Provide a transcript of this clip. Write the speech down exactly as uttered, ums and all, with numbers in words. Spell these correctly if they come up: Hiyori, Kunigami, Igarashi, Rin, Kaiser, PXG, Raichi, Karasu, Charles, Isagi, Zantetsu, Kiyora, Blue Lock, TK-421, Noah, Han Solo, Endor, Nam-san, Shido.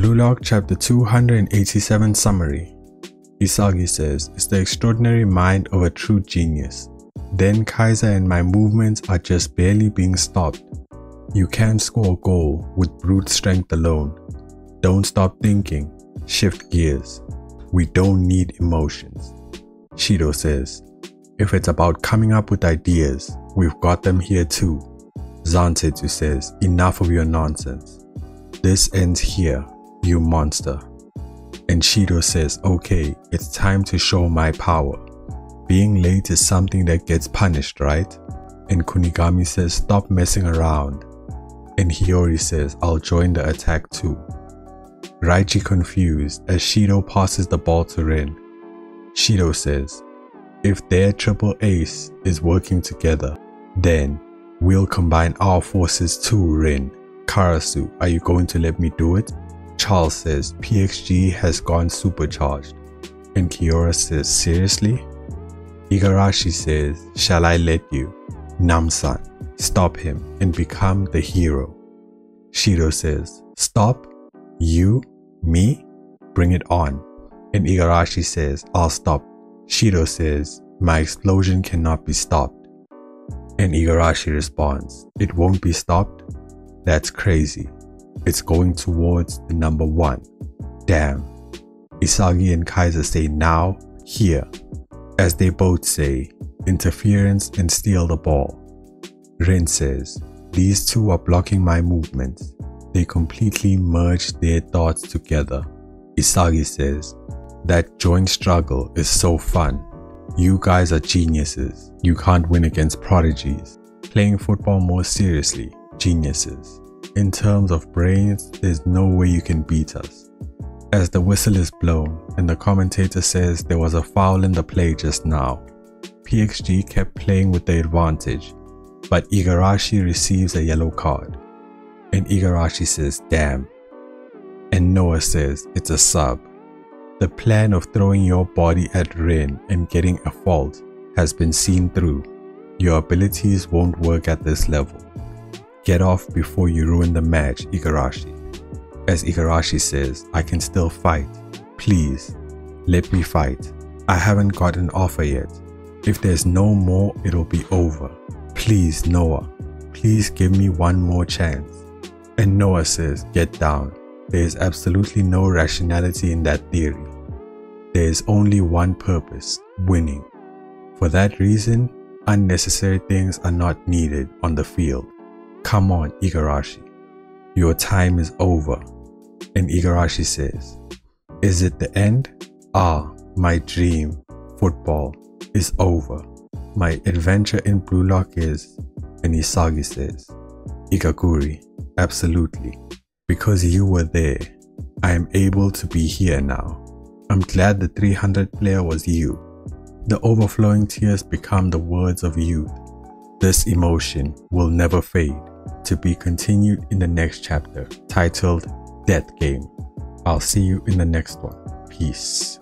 Blue Lock Chapter two hundred eighty-seven Summary. Isagi says, "It's the extraordinary mind of a true genius. Then Kaiser and my movements are just barely being stopped. You can't score a goal with brute strength alone. Don't stop thinking. Shift gears. We don't need emotions." Shido says, "If it's about coming up with ideas, we've got them here too." Zantetsu says, "Enough of your nonsense. This ends here, you monster." And Shido says, "Okay, it's time to show my power. Being late is something that gets punished, right?" And Kunigami says, "Stop messing around." And Hiyori says, "I'll join the attack too." Raichi confused as Shido passes the ball to Rin. Shido says, "If their triple ace is working together, then we'll combine our forces too, Rin. Karasu, are you going to let me do it?" Charles says, "P X G has gone supercharged." And Kiyora says, "Seriously?" Igarashi says, "Shall I let you? Nam-san, stop him and become the hero." Shido says, "Stop? You? Me? Bring it on." And Igarashi says, "I'll stop." Shido says, "My explosion cannot be stopped." And Igarashi responds, "It won't be stopped? That's crazy. It's going towards the number one. Damn." Isagi and Kaiser say, "Now, here," as they both say, "Interference," and steal the ball. Rin says, "These two are blocking my movements." They completely merge their thoughts together. Isagi says, "That joint struggle is so fun. You guys are geniuses. You can't win against prodigies. Playing football more seriously, geniuses. In terms of brains, there's no way you can beat us." As the whistle is blown and the commentator says there was a foul in the play just now, P X G kept playing with the advantage, but Igarashi receives a yellow card. And Igarashi says, "Damn." And Noah says, "It's a sub. The plan of throwing your body at Rin and getting a fault has been seen through. Your abilities won't work at this level. Get off before you ruin the match, Igarashi." As Igarashi says, "I can still fight. Please, let me fight. I haven't got an offer yet. If there's no more, it'll be over. Please, Noah. Please give me one more chance." And Noah says, "Get down. There is absolutely no rationality in that theory. There is only one purpose, winning. For that reason, unnecessary things are not needed on the field. Come on, Igarashi. Your time is over." And Igarashi says, "Is it the end? Ah, my dream, football, is over. My adventure in Blue Lock is..." And Isagi says, "Ikaguri, absolutely. Because you were there, I am able to be here now. I'm glad the three hundred player was you." The overflowing tears become the words of youth. This emotion will never fade, to be continued in the next chapter, titled Death Game. I'll see you in the next one. Peace.